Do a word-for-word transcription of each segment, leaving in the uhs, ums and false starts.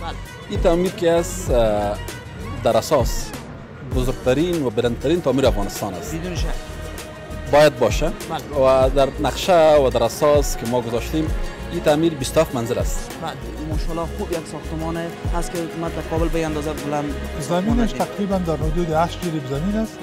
الاطفال. این تعمیر که از در اساس بزرگترین و بلندترین تعمیر افغانستان است. بدون شک. باید باشه. و در نقشه و در اساس که ما گذاشتیم این تعمیر بیست و هفت منزل است. بله، ماشاءالله خوب یک ساختمان هست که متقابل به اندازه بلند. زمینش تقریبا در حدود هشت جریب زمین است.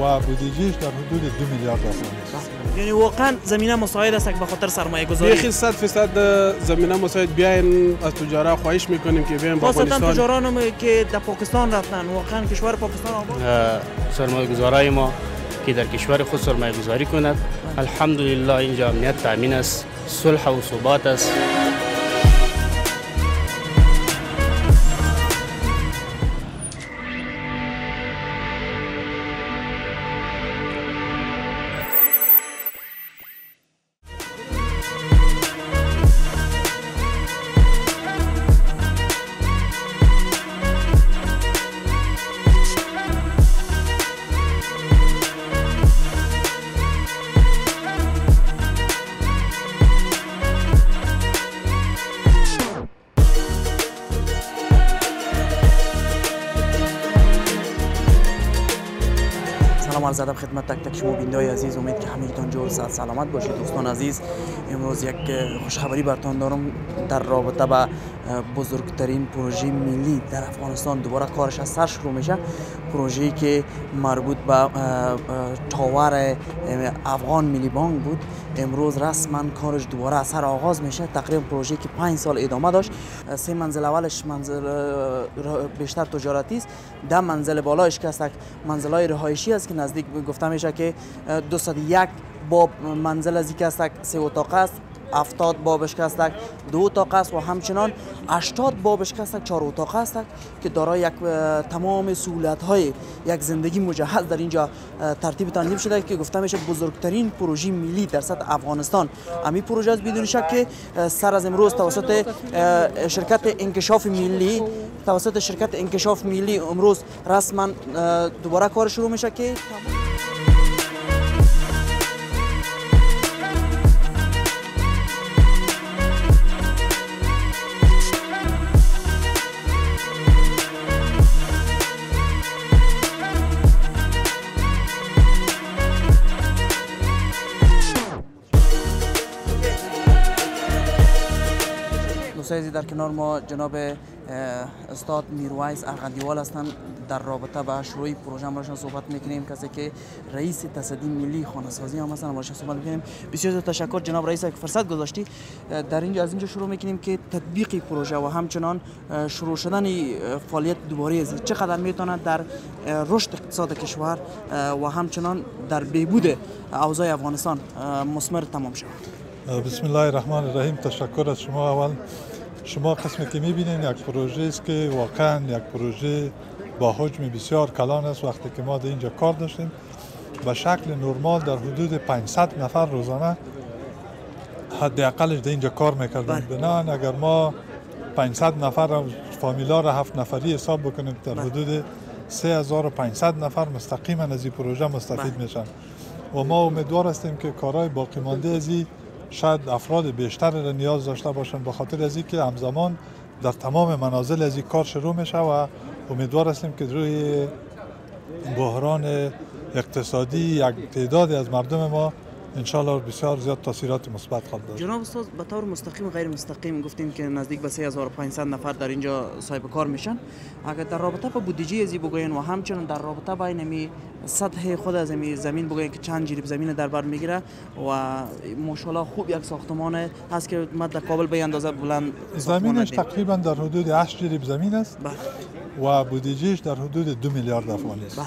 و بودجهش در حدود دو میلیارد افغانی است. یعنی واقعا زمینه مساعد است به خاطر سرمایه گذاری. بیخی صد فیصد زمینه مساعد. بیاین از تجارا خواهش میکنیم که بیاین با افغانستان. خاصتا تجارانم که در پاکستان رفتن واقعا کشور پاکستان آباد. سرمایه گذارای ما که در کشور خود سرمایه گذاری کند. الحمدلله اینجا امنیت تامین است، صلح و ثبات است. زدم خدمت تک تک شما بیننده‌های عزیز، امید که همگیتان جور صحت سلامت باشید. دوستان عزیز، امروز یک خوشخبری براتون دارم در رابطه با بزرگترین پروژه ملی در افغانستان. دوباره کارش از سر شروع میشه، پروژه‌ای که مربوط به تاور افغان ملی بانک بود. امروز رسما کارش دوباره از سر آغاز میشه. تقریبا پروژه‌ای که پنج سال ادامه داشت. سه منزل اولش منزل بیشتر تجارتی است، ده منزل بالایش که است منزل‌های رهایشی است که نزدیک گفته میشه که دویست و یک باب منزل از که است سه اتاق است، هفتاد بابش که است دو اتاق است و همچنان هشتاد بابش که است چهار اتاق است که دارای یک تمام سهولت‌های یک زندگی مجهز در اینجا ترتیب تنظیم شده که گفته میشه بزرگترین پروژه ملی در سطح افغانستان امی پروژه است. بدون شک که سر از امروز توسط شرکت انکشاف ملی توسط شرکت انکشاف ملی امروز رسما دوباره کار شروع میشه که در کنار ما جناب استاد میرویس ارغندیوال هستند. در رابطه با شروع پروژه امروزشان صحبت میکنیم، کسی که رئیس تصدی ملی خانه‌سازی هم هستند. امروزشان صحبت میکنیم. بسیار تشکر جناب رئیس که فرصت گذاشتی. در اینجا از اینجا شروع میکنیم که تطبیق پروژه و همچنان شروع شدن فعالیت دوباره است چقدر میتونه در رشد اقتصاد کشور و همچنان در بهبود اوضاع افغانستان مسمر تمام شود. بسم الله الرحمن الرحیم. تشکر از شما. اول شما قسمی که میبینین یک پروژه است که واقعا یک پروژه با حجم بسیار کلان است. وقتی که ما در اینجا کار داشتیم به شکل نرمال در حدود پانصد نفر روزانه حداقلش در اینجا کار میکردیم. بنابراین اگر ما پانصد نفر را فامیلا را هفت نفری حساب بکنیم در حدود سه هزار و پانصد نفر مستقیما از این پروژه مستفید میشن و ما امیدوار هستیم که کارهای باقی مانده از این شاید افراد بیشتر را نیاز داشته باشند، به خاطر از اینکه همزمان در تمام منازل از این کار شروع میشه و امیدوار هستیم که روی بحران اقتصادی یک تعدادی از مردم ما انشالله بسیار زیاد تاثیرات مثبت خواهد داشت. جناب استاد به طور مستقیم و غیر مستقیم گفتیم که نزدیک به سه هزار و پانصد نفر در اینجا صاحب کار میشن. اگر در رابطه با بودجه ازی بگوین و همچنین در رابطه با اینمی سطح خود از این زمین بگوین که چند جریب زمین در بر میگیره و ماشاءالله خوب یک ساختمان هست که متقابل به اندازه بلند زمینش تقریبا در حدود هشت جریب زمین است. بله. و بودجهش در حدود دو میلیارد افغانی است. بله.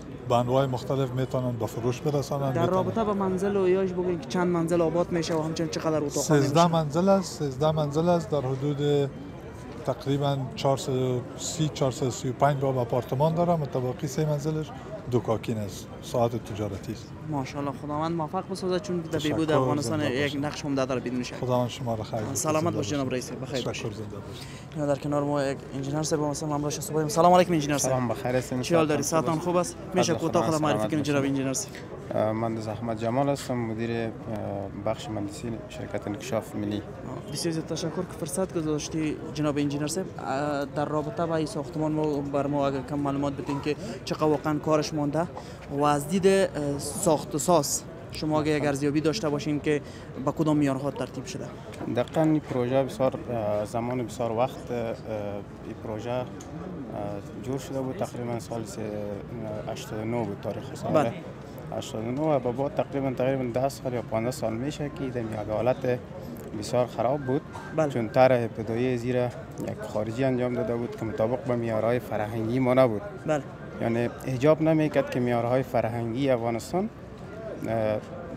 به انواع مختلف میتونن به فروش برسانن. در رابطه با منزل و یاش بگین که چند منزل آباد میشه و همچنین چقدر اتاق خانه سیزده منزل است. سیزده منزل است در حدود تقریبا چهارصد و سی چهارصد و سی و پنج باب آپارتمان داره. متباقی سه منزلش دو کاکین است، ساعت تجارتی است. ماشاءالله خداوند موفق بسازد چون در بهبود افغانستان یک نقش عمده داره بدون شک. خداوند شما را خیر. سلامت باش جناب رئیس، بخیر باش. شکر زنده باش. در کنار ما یک انجینر صاحب هستن، ما امروز صبح. سلام علیکم انجینر صاحب. سلام بخیر هستین. چه حال داری؟ صحتتان خوب است؟ میشه کوتاه خود معرفی کنید جناب انجینر صاحب؟ من دز احمد جمال هستم، مدیر بخش مهندسی شرکت انکشاف ملی. بسیار تشکر که فرصت گذاشتی جناب انجینر صاحب. در رابطه با ساختمان ما بر ما اگر کم معلومات بدین که چقدر واقعا کارش مونده و از دید ساخت و ساز شما اگر ارزیابی داشته باشین که با کدام معیارها ترتیب شده؟ دقیقاً این پروژه بسیار زمان بسیار وقت این پروژه جور شده بود، تقریبا سال هشتاد و نه بود تاریخ سال هشتاد و نه و به بعد تقریبا تقریبا ده سال یا پانزده سال میشه که این حالت بسیار خراب بود. بله. چون طرح ابتدایی زیر یک خارجی انجام داده بود که مطابق با معیارهای فرهنگی ما نبود. بله. یعنی احجاب نمیکرد که معیارهای فرهنگی افغانستان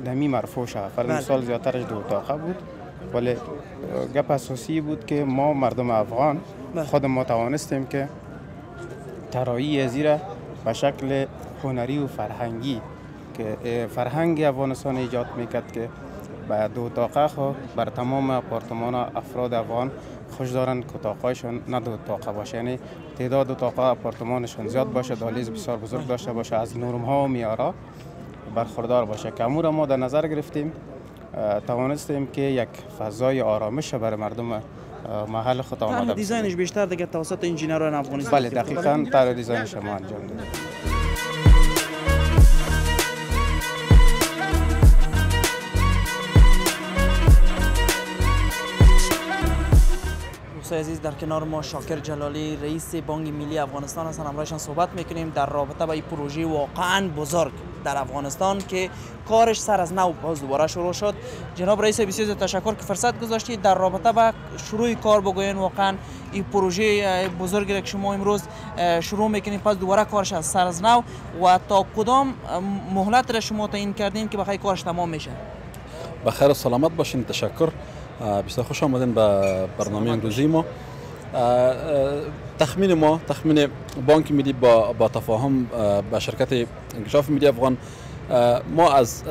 دمی مرفوع شد. فرد سال زیادترش دو اتاقه بود، ولی گپ اساسی بود که ما مردم افغان خود ما توانستیم که طراحی زیره به شکل هنری و فرهنگی که فرهنگ افغانستان ایجاد میکرد که با دو اتاقه خو بر تمام آپارتمان افراد افغان خوش دارن که اتاقهایشان نه دو اتاقه باشه، یعنی تعداد اتاقه آپارتمانشان زیاد باشه، دالیز بسیار بزرگ داشته باشه، از نرم ها و میارا برخوردار باشه که امور ما در نظر گرفتیم. توانستیم که یک فضای آرامش برای مردم محل خود آماده بشه. دیزاینش بیشتر دیگه توسط انجینران افغانستان. بله دقیقاً طرح دیزاین شما انجام داده. دوستای عزیز در کنار ما شاکر جلالی رئیس بانک ملی افغانستان هستن، همراهشان صحبت میکنیم در رابطه با این پروژه واقعا بزرگ در افغانستان که کارش سر از نو باز دوباره شروع شد. جناب رئیس بسیار تشکر که فرصت گذاشتید. در رابطه با شروع کار بگوین، واقعا این پروژه بزرگی که شما امروز شروع میکنید پس دوباره کارش از سر از نو و تا کدام مهلت را شما تعیین کردین که بخیر کارش تمام میشه؟ بخیر و سلامت باشین. تشکر. بسیار خوش آمدین به برنامه امروزی ما. تخمین ما، تخمین بانک ملی با, با تفاهم با شرکت انکشاف ملی افغان، ما از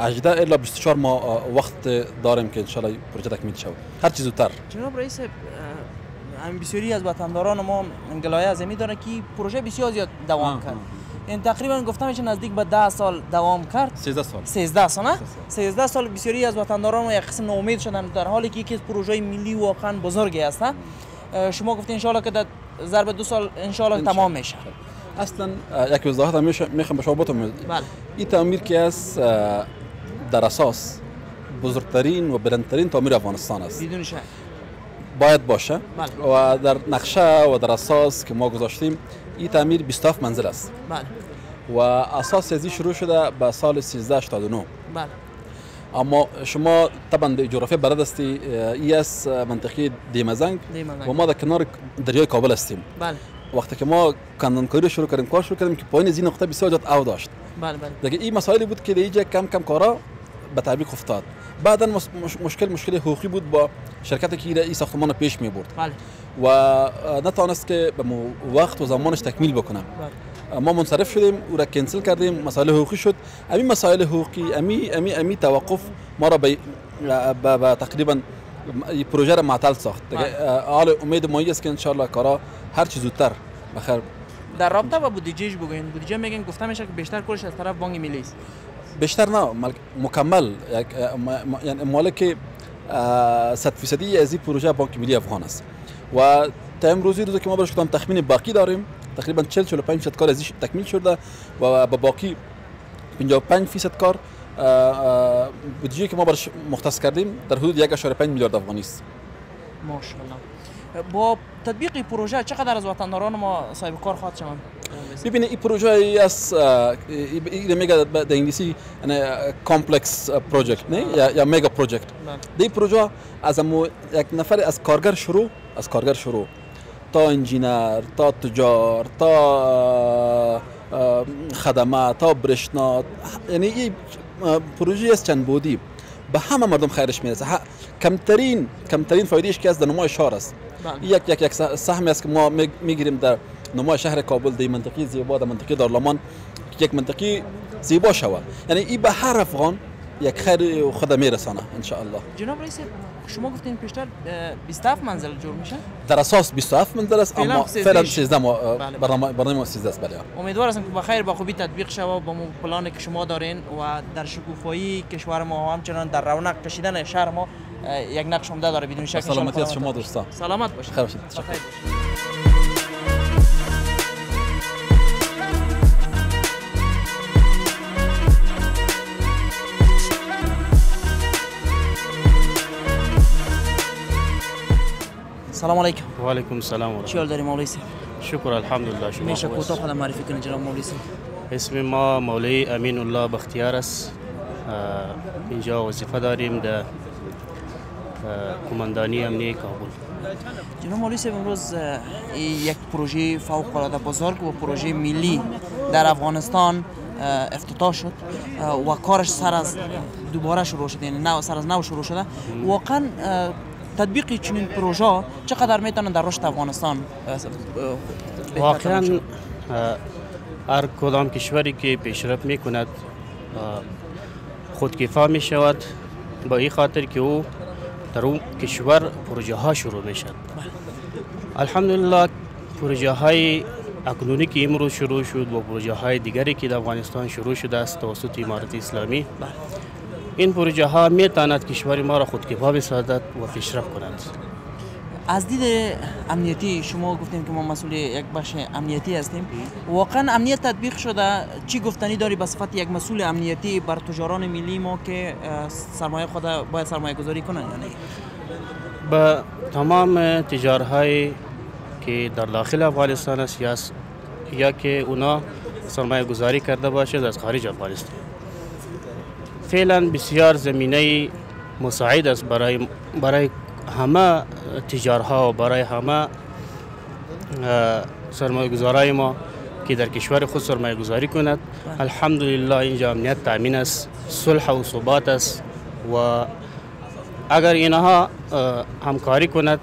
هجده الی بیست و چهار ما وقت داریم که انشالله پروژه تکمیل شود هر چیز زودتر. جناب رئیس، هم بسیاری از وطنداران ما گلایه زمین داره که پروژه بسیار زیاد دوام کرد. این تقریبا گفتم که نزدیک به ده سال دوام کرد. سیزده سال. سیزده سال نه؟ سیزده سال بسیاری از وطنداران ما یک قسم ناامید شدند در حالی که یکی از پروژه ملی واقعا بزرگی است. شما گفتین انشالله که در ضرب دو سال انشالله تمام میشه. اصلا یک وضاحت میخوام به شما بتم. بله. این تعمیر که است در اساس بزرگترین و بلندترین تعمیر افغانستان است. بدون شک. باید باشه. بله. و در نقشه و در اساس که ما گذاشتیم این تعمیر بیست و هفت منزل است. بله. و اساس از این شروع شده به سال هزار و سیصد و هشتاد و نه. بله. اما شما طبعا جغرافی بلد هستی، ای اس منطقه دیمزنگ و ما در کنار دریای کابل هستیم. بله. وقتی که ما کندانکاری شروع کردیم، کار شروع کردیم که پایین از این نقطه بسیار زیاد او داشت. بله بله. دیگه این مسائلی بود که دیگه کم کم کارا به تعویق افتاد. بعدا مش مشکل مشکل حقوقی بود با شرکتی که این ساختمان پیش می برد. بله. و نتوانست که به وقت و زمانش تکمیل بکنه. ما منصرف شدیم، او را کنسل کردیم، مسائل حقوقی شد. همین مسائل حقوقی، همین همین همین توقف ما را به تقریبا پروژه را معطل ساخت. حال امید ما است که ان شاء الله کارا هر چیز زودتر بخیر. در رابطه با بودجهش بگوین. بودجه میگن گفته میشه که بیشتر کارش از طرف بانک ملی است. بیشتر نه، مکمل، یعنی مالک صد فیصدی از این پروژه بانک ملی افغان است. و تا امروزی روزی که ما برش کدام تخمین باقی داریم تقریبا چهل چهل و پنج درصد کار ازش تکمیل شده و با باقی پنجاه و پنج درصد کار بودجه که ما برش مختص کردیم در حدود یک و پنج دهم میلیارد افغانی است. ماشاءالله. با تطبیق پروژه چقدر از وطن‌داران ما صاحب کار خواهد شوند؟ ببینید این پروژه ای است، این میگه در انگلیسی کامپلکس پروژه نه یا مگا پروژه. این پروژه از یک نفر از کارگر شروع از کارگر شروع تا انجینر، تا تجار، تا خدمات، تا برشنات، یعنی این پروژه است چند بودی به همه مردم خیرش میرسه. کمترین کمترین فایدهش که از نمای شهر است. یک یک یک سهمی است که ما میگیریم در نمای شهر کابل، در منطقه زیبا، در منطقه دارالمان یک منطقی زیبا شود. یعنی این به هر افغان یک خیر و خدا میرسانه ان شاء الله. جناب رئیس شما گفتین پیشتر بیست و هفت منزل جور میشه؟ در اساس بیست و هفت منزل است اما فعلا سیزده برنامه برنامه سیزده است. بله امیدوار هستم که به خیر با خوبی تطبیق شود با پلانی که شما دارین و در شکوفایی کشور ما همچنان در رونق کشیدن شهر ما یک نقش عمده داره بدون شک. سلامتی از شما دوستان. سلامت باشید. خیر باشید. السلام عليكم. وعليكم السلام ورحمة الله. شو داري مولوي سيف؟ شكرا الحمد لله. شو ميشا كوتا خدا معرفي كنا جناب مولوي سيف. اسمي ما مولوي أمين الله بختيارس. اینجا وظیفه داریم در کماندانی امنیه کابل. جناب مولوی سیف امروز یک پروژه فوق العاده بزرگ و پروژه ملی در افغانستان افتتاح شد و کارش سر از دوباره شروع شد، یعنی نو سر از نو شروع شده. واقعا تطبیق چنین پروژه چقدر میتونه در رشد افغانستان؟ واقعا هر کدام کشوری که پیشرفت میکند خودکفا میشود، با این خاطر که او در اون کشور پروژه ها شروع میشد. الحمدلله پروژه های اکنونی که امروز شروع شد و پروژه های دیگری که در افغانستان شروع شده است توسط امارت اسلامی، این پروژه ها میتواند کشور ما را خودکفا بسازد و پیشرفت کند. از دید امنیتی شما گفتیم که ما مسئول یک بخش امنیتی هستیم، واقعا امنیت تطبیق شده، چی گفتنی داری به صفت یک مسئول امنیتی بر تجاران ملی ما که سرمایه خود باید سرمایه گذاری کنند یا نه؟ به تمام تجارهای که در داخل افغانستان است یا که اونا سرمایه گذاری کرده باشد از خارج افغانستان، فعلا بسیار زمینه مساعد است برای برای همه تجارها و برای همه سرمایه گذارای ما که در کشور خود سرمایه گذاری کند. الحمدلله اینجا امنیت تامین است، صلح و ثبات است و اگر اینها همکاری کند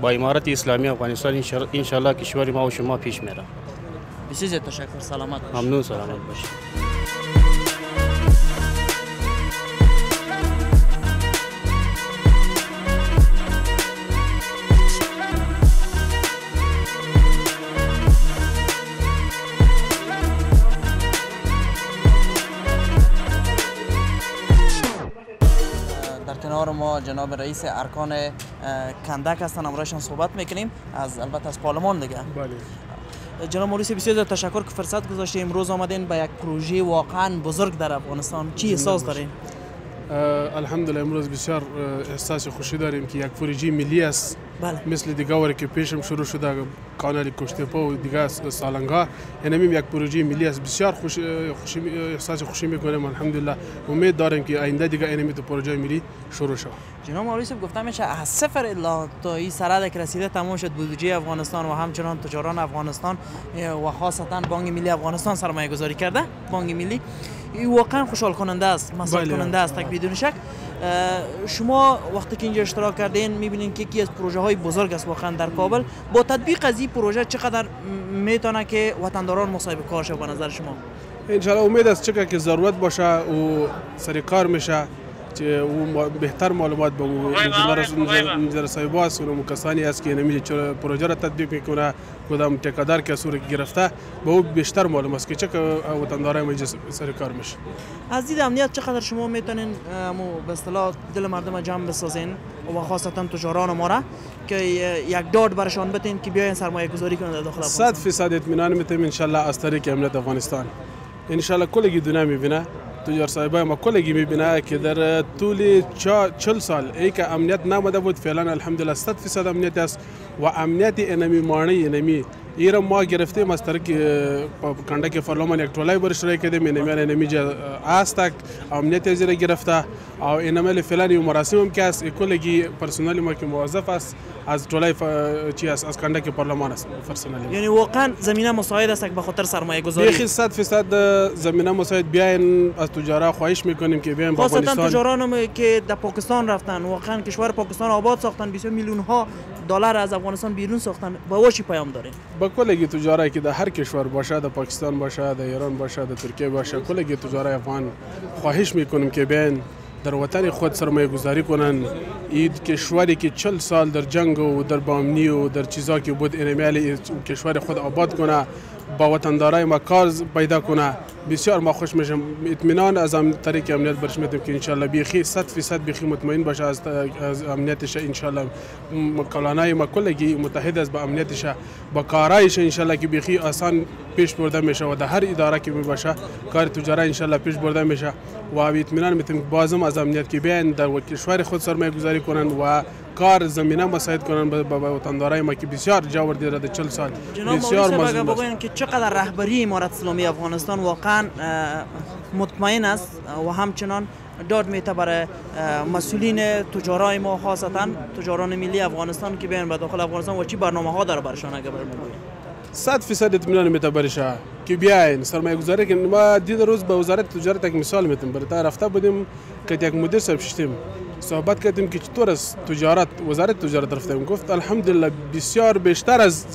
با امارت اسلامی افغانستان ان شاء الله کشور ما و شما پیش میره. بسیار تشکر. سلامت باشید. ممنون. سلامت باشید. ما جناب رئیس ارکان کندک هستن، امروزشان صحبت میکنیم از البته از پارلمان دیگه. بله جناب مولوی، بسیار تشکر که فرصت گذاشتید امروز آمدین به یک پروژه واقعا بزرگ در افغانستان. چی احساس دارین؟ الحمدلله امروز بسیار احساس خوشی داریم که یک پروژه ملی است. بله مثل دیگه که پیشم شروع شده کانال کشتپا و دیگه سالنگا، یعنی یک پروژه ملی است. بسیار خوش خوشی احساس خوشی میکنیم. الحمدلله امید داریم که آینده دیگه این پروژه ملی شروع شود. جناب مولوی صاحب گفتم میشه از صفر الا تا این سرادک رسیده تمام شد بودجه افغانستان و همچنان تجاران افغانستان و خاصتا بانک ملی افغانستان سرمایه گذاری کرده. بانک ملی واقعا خوشحال کننده است، مسرور کننده است تک بدون شک. شما وقتی که اینجا اشتراک کردین میبینین که یکی از پروژه های بزرگ است واقعا در کابل. با تطبیق از این پروژه چقدر میتونه که وطنداران مصاحب کار شد به نظر شما؟ ان شاء الله امید است چقدر که ضرورت باشه و سر کار میشه که او بهتر معلومات به وزیر صاحبا است و کسانی است که نمی پروژه را تطبیق میکنه، کدام تکادار که صورت گرفته به او بیشتر معلوم است که چه وطندارای ما سر کار میشه. از دید امنیت چقدر شما میتونین به اصطلاح دل مردم جمع بسازین و خاصتا تجاران ما را که یک داد برشان بتین که بیاین سرمایه گذاری کنند در داخل افغانستان؟ صد درصد اطمینان میتیم ان شاء الله از طریق امنیت افغانستان. ان شاء الله کلی دنیا میبینه، تجار صاحبای ما کلگی میبینه که در طول چهل سال ای که امنیت نامده بود فعلا الحمدلله صد فیصد امنیت است و امنیت اینمی مانی اینمی این را ما گرفتیم از طریق کندک پارلمان یک ټولای برش رای کردیم اینمی اینمی جا از تک امنیت از را گرفته او اینمی فعلا این مراسم هم که است کلگی پرسنل ما که موظف است از ټولای چی است از کندک پارلمان است پرسنل. یعنی واقعا زمینه مساعد است به خاطر سرمایه گذاری. یعنی صد فیصد زمینه مساعد. بیاین از تجارا خواهش میکنیم که بیاین به افغانستان، خاصتا تجاران که در پاکستان رفتن واقعا کشور پاکستان آباد ساختن، بیست میلیون ها دلار از افغانستان بیرون ساختن با واشی پیام دارین؟ با کلگی تجاری که در هر کشور باشه، در پاکستان باشه، در ایران باشه، در ترکیه باشه، کلگی تجاری افغان خواهش میکنیم که بیاین در وطن خود سرمایه گذاری کنن. این کشوری که چل سال در جنگ و در بامنی و در چیزا که بود انمیل کشور خود آباد کنه، با وطندارای ما کار پیدا کنه، بسیار ما خوش میشم. اطمینان از طریق امنیت برش میدیم که انشالله بیخی صد فیصد بیخی مطمئن باشه از امنیتش. انشالله کلانای ما کلگی متحد است با امنیتش، با کارایش انشالله که بیخی آسان پیش برده میشه و در هر اداره که میباشه کار تجاری انشالله پیش برده میشه. و اطمینان میتیم بازم از امنیت که بیاین در کشور خود سرمایه گذاری کنن و کار زمینه مساعد کنن با وطندارای ما که بسیار جاور دیده در چل سال. بسیار مظلوم بگوین که چقدر رهبری امارت اسلامی افغانستان واقعا مطمئن است و همچنان داد میته برای مسئولین تجارای ما، خاصتا تجاران ملی افغانستان که بیان به داخل افغانستان و چی برنامه ها داره برشان؟ اگر برموید صد فیصد اطمینان میته برشه که بیاین سرمایه گذاری کنیم. ما دید روز به وزارت تجارت یک مثال میتیم، برای رفته بودیم که یک مدیر صاحب شدیم صحبت کردیم که چطور از تجارت وزارت تجارت رفتیم، گفت الحمدلله بسیار بیشتر از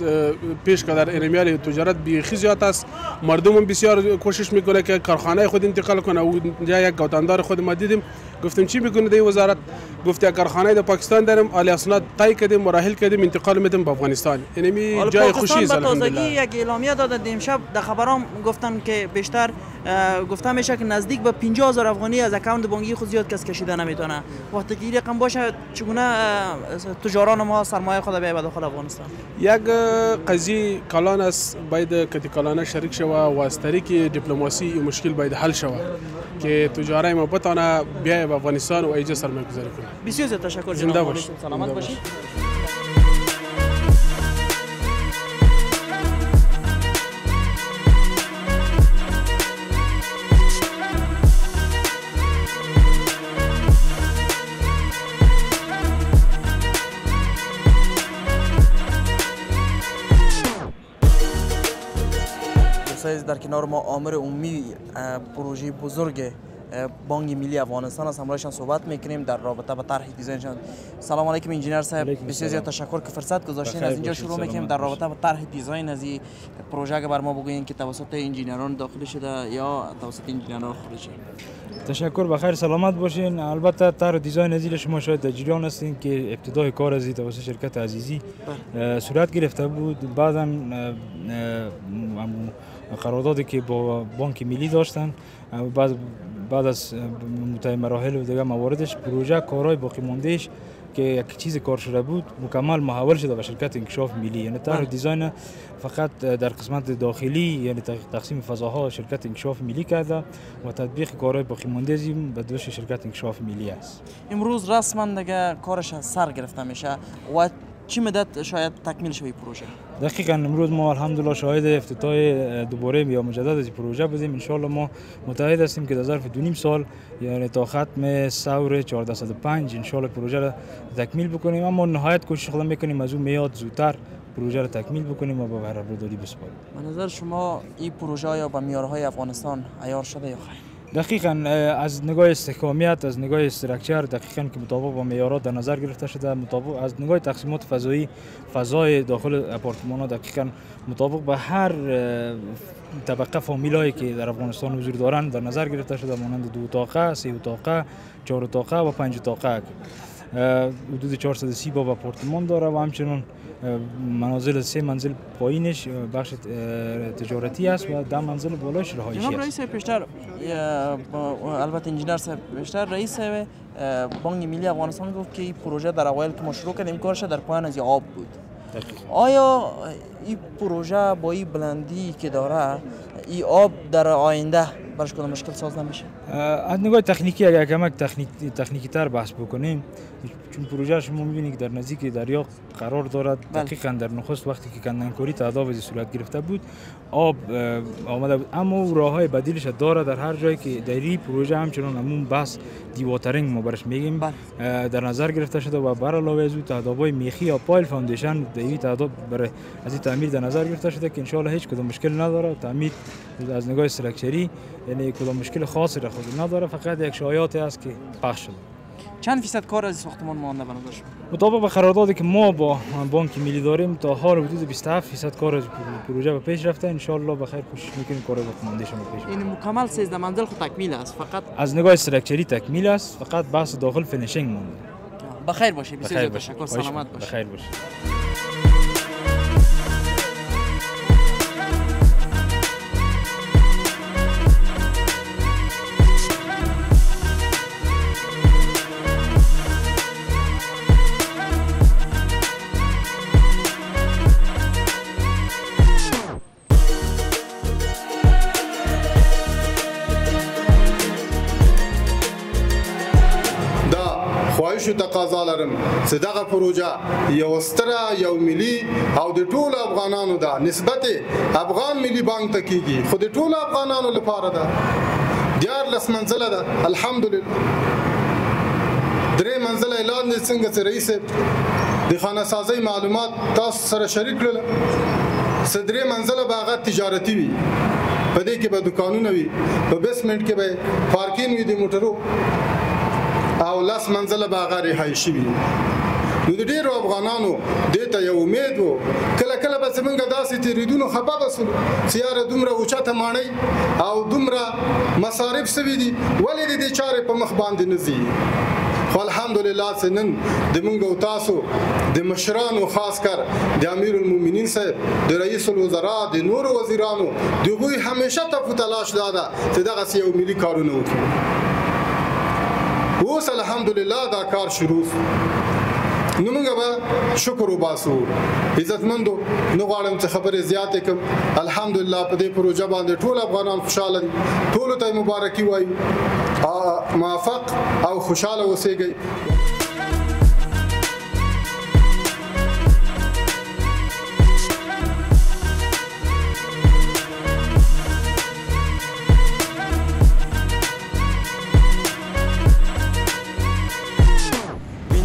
پیش که در انمیال تجارت بیخی زیاد است. مردم هم بسیار کوشش میکنه که کارخانه خود انتقال کنه و یک گوتندار خود ما دیدیم. گفتم چی میکنه دی وزارت؟ گفت یک کارخانه در پاکستان داریم، عالی اسناد تای کردیم، مراحل کردیم، انتقال میدیم به افغانستان. یعنی جای خوشی است الحمدلله. یک اعلامیه دادند امشب در خبرام گفتن که بیشتر گفته میشه که نزدیک به پنجاه هزار افغانی از اکانت بانکی خود زیاد کس کشیده نمیتونه. وقتی که رقم باشه چگونه تجاران ما سرمایه خود بیای به داخل افغانستان؟ یک قضیه کلان است، باید کتی کلانه شریک شوه و از طریق دیپلماسی این مشکل باید حل شوه که تجارای ما بتونه بیای به افغانستان و ایجا سرمایه گذاری کنه. بسیار تشکر جناب عالی، سلامت باشید. در کنار ما آمر عمومی پروژه بزرگ بانک ملی افغانستان است، همراهشان صحبت میکنیم در رابطه با طرح دیزاینشان. سلام علیکم انجینر صاحب، بسیار زیاد تشکر که فرصت گذاشتین. از اینجا شروع میکنیم در رابطه با طرح دیزاین از این پروژه که بر ما بگوین که توسط انجینران داخل شده یا توسط انجینران خارج شده. تشکر، بخیر، سلامت باشین. البته طرح دیزاین ازیل شما شاید در جریان هستین که ابتدای کار از توسط شرکت عزیزی صورت گرفته بود، بعدا قراردادی که با بانک ملی داشتن بعد بعد از متای مراحل و دیگه مواردش پروژه کارهای باقی ماندهش که یک چیز کار شده بود مکمل محول شده به شرکت انکشاف ملی. یعنی طرح دیزاین فقط در قسمت داخلی یعنی تقسیم فضاها شرکت انکشاف ملی کرده و تطبیق کارهای باقی مانده به دوش شرکت انکشاف ملی است. امروز رسما دیگه کارش از سر گرفته میشه و چی مدت شاید تکمیل شوی پروژه؟ دقیقاً امروز ما الحمدلله شاهد افتتاح دوباره یا مجدد از پروژه بودیم. ان شاء الله ما متعهد هستیم که در ظرف دو نیم سال یعنی تا ختم ثور چهارده صد و پنج ان شاء الله پروژه را تکمیل بکنیم. اما نهایت کوشش خودم میکنیم از اون میاد زودتر پروژه را تکمیل بکنیم و به بهره برداری بسپاریم. به نظر شما این پروژه یا با معیارهای افغانستان عیار شده یا خیر؟ دقیقاً از نگاه استحکامیت، از نگاه استرکچر دقیقاً که مطابق با معیارات در نظر گرفته شده، مطابق از نگاه تقسیمات فضایی فضای داخل آپارتمان ها دقیقاً مطابق به هر طبقه فامیلایی که در افغانستان حضور دارند در نظر گرفته شده، مانند دو اتاقه، سه اتاقه، چهار اتاقه و پنج اتاقه. حدود چهارصد و سی باب آپارتمان داره و همچنین منازل سه منزل پایینش بخش تجارتی است و ده منزل بالایش رهایشی است. جناب رئیس پیشتر، البته انجینر صاحب پیشتر رئیس بانک ملی افغانستان گفت که این پروژه در اوایل که ما شروع کردیم کارش در پایان از آب بود. آیا این پروژه با این بلندی که داره این آب در آینده برش کدام مشکل ساز نمیشه؟ از نگاه تکنیکی اگر کمک تکنیکی تر بحث بکنیم، چون پروژه شما میبینید که در نزدیک دریا قرار دارد. دقیقاً در نخست وقتی که کندنکاری تعداد صورت گرفته بود آب آمده بود، اما راه های بدیلش داره در هر جایی که دری پروژه همچنان همون بحث دیواترینگ ما برش میگیم در نظر گرفته شده و بر علاوه از تعدادهای میخی یا پایل فاندیشن دیوی تعداد برای از این تعمیر در نظر گرفته شده که ان شاء الله هیچ کدام مشکل نداره. تعمیر از نگاه استراکچری یعنی کدام مشکل خاصی را خود نداره، فقط یک شایعاتی است که پخش شده. چند فیصد کار از ساختمان مانده بنده شما؟ مطابق با قراردادی که ما با بانک ملی داریم تا حال حدود بیست و هفت فیصد کار از پروژه به پیش رفته. ان شاء الله بخیر کوشش میکنیم کار باقیمانده شما پیش بره. این مکمل سیزده منزل خود تکمیل است، فقط از نگاه استراکچری تکمیل است، فقط بحث داخل فینیشینگ مانده. بخیر باشه، بسیار تشکر، سلامت باشه. بخیر باشه. شو تقاضا لرم چې دغه پروژه یو ستره یو ملي او د ټولو افغانانو ده، نسبت افغان ملي بانک ته کیږي، خو د ټولو افغانانو لپاره ده. دیارلس منزله ده الحمدلله، درې منزله لاندې څنګه چې رئیس د خانه سازي معلومات تاسو سره شریک کړل. صدرې منزله باغ تجارتي وي، په دې کې به دکانونه وي، په بیسمنټ کې به پارکینګ وي د موټرو، او لاس منزله باغه رهایشي وي. نو د ډېرو افغانانو دې ته یو امید و. کله کله به زمونږ داسې تېرېدونو خفه به سولو چې یاره دومره اوچته ماڼۍ او دومره مصارف سوي دي، ولې د دې چارې په مخ باندې نه ځي؟ خو الحمدلله چې نن د موږ او تاسو د مشرانو، خاص کر د امیر المؤمنین صاحب، د رئیس الوزراء، د نورو وزیرانو، د هغوی همیشه تفو تلاش دا ده چې دغسې یو ملي کارونه وکړو. اوس الحمدلله دا کار شروع شو، نو موږ به شکر وباسو. عزتمندو، نو غواړم چې خبرې زیاتې کړم. الحمدلله په دې پروژه باندې ټول افغانان خوشحاله دي، ټولو ته مبارکي وایي، موافق او خوشحاله اوسېږئ.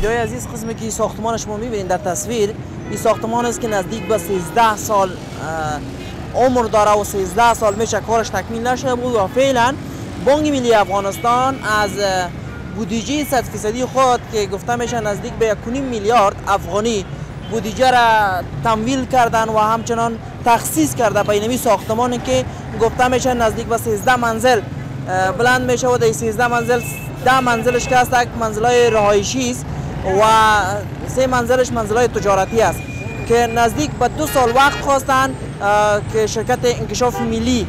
دوی عزیز، قسمی که ساختمان شما می‌بینید در تصویر، این ساختمان است که نزدیک به سیزده سال عمر داره و سیزده سال میشه کارش تکمیل نشده بود و فعلا بانک ملی افغانستان از بودجه صد درصدی خود که گفته میشه نزدیک به یک و نیم میلیارد افغانی بودجه را تمویل کردن و همچنان تخصیص کرده به این ساختمانی که گفته میشه نزدیک به سیزده منزل بلند میشه و در سیزده منزل ده منزلش که است یک منزلای رهایشی است و سه منزلش منزلای تجارتی است که نزدیک به دو سال وقت خواستن که شرکت انکشاف ملی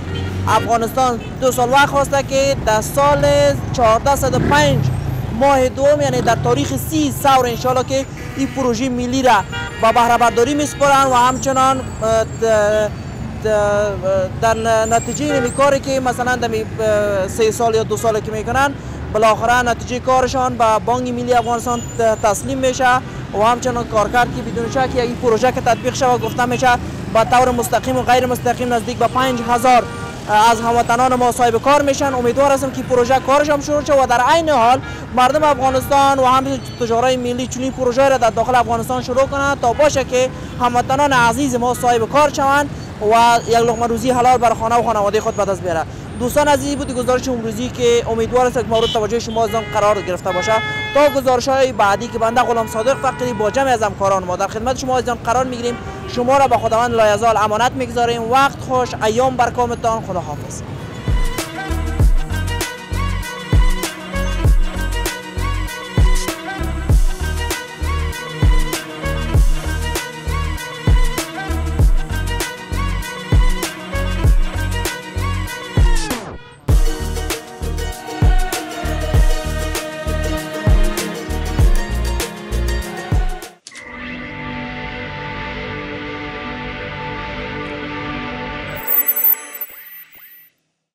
افغانستان دو سال وقت خواسته که در سال چهارده صد و پنج ماه دوم، یعنی در تاریخ سی ثور انشالله که این پروژه ملی را به بهره برداری میسپارن و همچنان در نتیجه نمی کاری که مثلا در سه سال یا دو سال که میکنن، بالاخره نتیجه کارشان به بانک ملی افغانستان تسلیم میشه و همچنان کارکرد که بدون شک این پروژه که تطبیق شود گفته میشه به طور مستقیم و غیر مستقیم نزدیک به پنج هزار از هموطنان ما صاحب کار میشن. امیدوار هستم که پروژه کارشان شروع شود و در عین حال مردم افغانستان و هم تجارای ملی چنین پروژه را در داخل افغانستان شروع کنند تا باشه که هموطنان عزیز ما صاحب کار شوند و یک لقمه روزی حلال بر خانه و خانواده خود به دست بیاره. دوستان عزیز، بود گزارش امروزی که امیدوار است که مورد توجه شما از آن قرار گرفته باشه. تا گزارش‌های بعدی که بنده غلام صادق فقیری با جمع از همکاران ما در خدمت شما از آن قرار می‌گیریم. شما را به خداوند لایزال امانت می‌گذاریم. وقت خوش، ایام بر کامتان، خداحافظ.